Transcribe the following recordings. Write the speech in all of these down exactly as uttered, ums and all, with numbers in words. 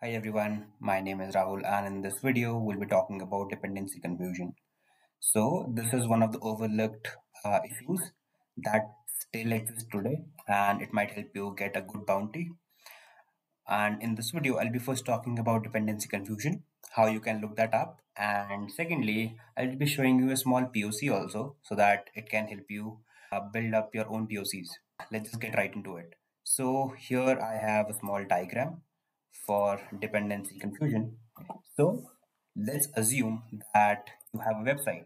Hi everyone, my name is Rahul and in this video we'll be talking about dependency confusion. So this is one of the overlooked uh, issues that still exists today and it might help you get a good bounty. And in this video I'll be first talking about dependency confusion, how you can look that up, and secondly I'll be showing you a small P O C also so that it can help you uh, build up your own P O Cs. Let's just get right into it. So here I have a small diagram for dependency confusion. So let's assume that you have a website.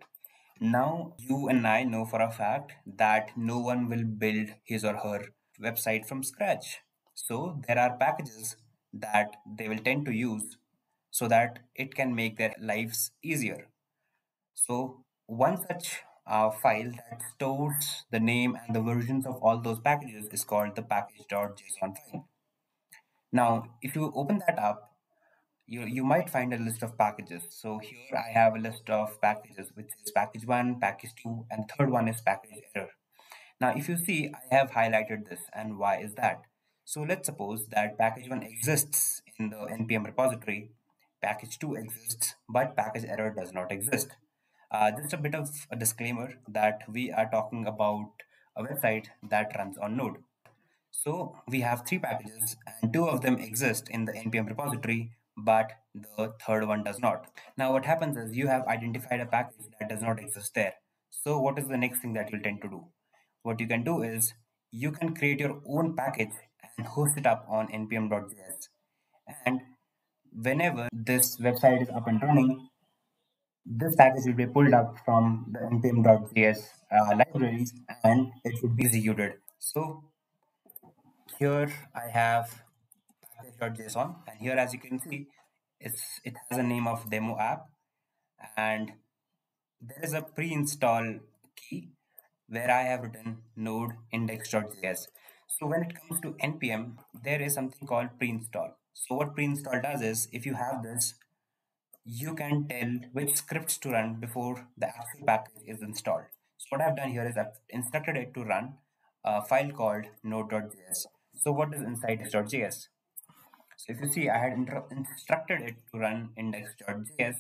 Now you and I know for a fact that no one will build his or her website from scratch. So there are packages that they will tend to use so that it can make their lives easier. So one such uh, file that stores the name and the versions of all those packages is called the package dot J S O N file. Now, if you open that up, you, you might find a list of packages. So here I have a list of packages, which is package one, package two, and the third one is package error. Now, if you see, I have highlighted this, and why is that? So let's suppose that package one exists in the N P M repository, package two exists, but package error does not exist. Uh, just a bit of a disclaimer that we are talking about a website that runs on Node. So we have three packages and two of them exist in the N P M repository, but the third one does not. Now what happens is you have identified a package that does not exist there. So what is the next thing that you'll tend to do? What you can do is you can create your own package and host it up on N P M dot J S. And whenever this website is up and running, this package will be pulled up from the N P M dot J S uh, libraries and it should be executed. So here I have package dot J S O N, and here as you can see, it's, it has a name of demo app, and there is a pre-install key where I have written node index dot J S. So when it comes to N P M, there is something called pre-install. So what pre-install does is, if you have this, you can tell which scripts to run before the actual package is installed. So what I've done here is I've instructed it to run a file called node dot J S. So what is index dot J S? So if you see, I had instructed it to run index dot J S,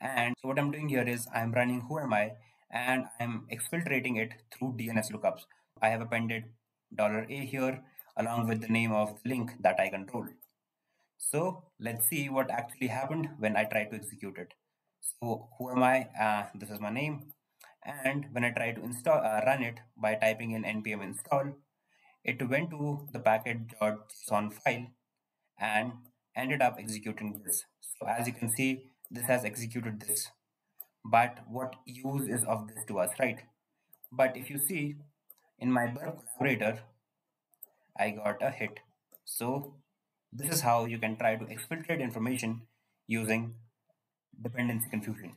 and so what I'm doing here is I'm running who am I, and I'm exfiltrating it through D N S lookups. I have appended dollar $a here along with the name of the link that I control. So let's see what actually happened when I try to execute it. So who am I? Uh, this is my name, and when I try to install uh, run it by typing in npm install, it went to the package dot J S O N file and ended up executing this. So as you can see, this has executed this. But what use is of this to us, right? But if you see, in my burp collaborator, I got a hit. So this is how you can try to exfiltrate information using dependency confusion.